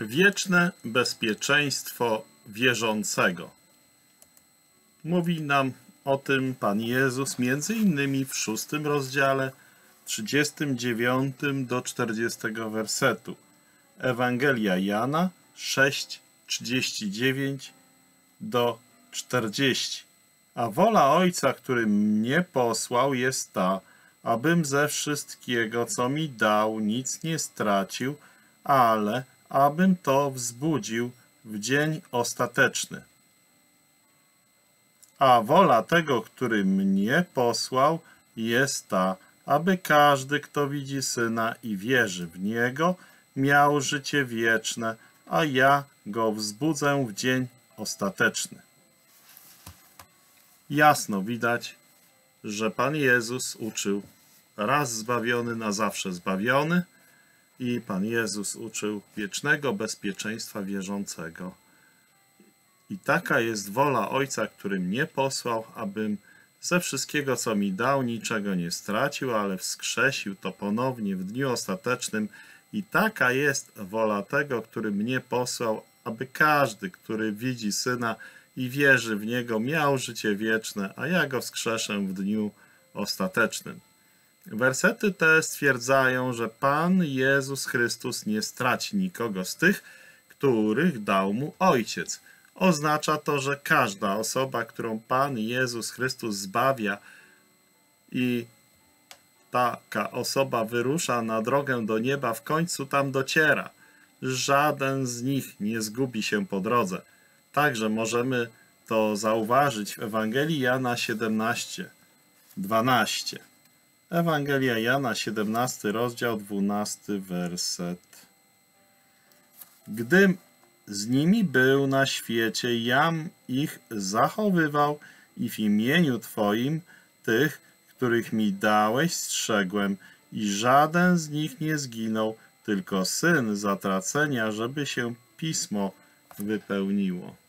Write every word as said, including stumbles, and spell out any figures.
Wieczne bezpieczeństwo wierzącego. Mówi nam o tym Pan Jezus między innymi w szóstym rozdziale, trzydziestym dziewiątym do czterdziestego wersetu. Ewangelia Jana sześć, trzydzieści dziewięć do czterdzieści. A wola Ojca, który mnie posłał, jest ta, abym ze wszystkiego, co mi dał, nic nie stracił, ale abym to wzbudził w dzień ostateczny. A wola tego, który mnie posłał, jest ta, aby każdy, kto widzi Syna i wierzy w Niego, miał życie wieczne, a ja go wzbudzę w dzień ostateczny. Jasno widać, że Pan Jezus uczył raz zbawiony, na zawsze zbawiony, i Pan Jezus uczył wiecznego bezpieczeństwa wierzącego. I taka jest wola Ojca, który mnie posłał, abym ze wszystkiego, co mi dał, niczego nie stracił, ale wskrzesił to ponownie w dniu ostatecznym. I taka jest wola tego, który mnie posłał, aby każdy, który widzi Syna i wierzy w Niego, miał życie wieczne, a ja go wskrzeszę w dniu ostatecznym. Wersety te stwierdzają, że Pan Jezus Chrystus nie straci nikogo z tych, których dał Mu Ojciec. Oznacza to, że każda osoba, którą Pan Jezus Chrystus zbawia, i taka osoba wyrusza na drogę do nieba, w końcu tam dociera. Żaden z nich nie zgubi się po drodze. Także możemy to zauważyć w Ewangelii Jana siedemnaście, dwanaście. Ewangelia Jana, siedemnasty rozdział, dwunasty werset. Gdym z nimi był na świecie, jam ich zachowywał i w imieniu Twoim tych, których mi dałeś, strzegłem, i żaden z nich nie zginął, tylko syn zatracenia, żeby się pismo wypełniło.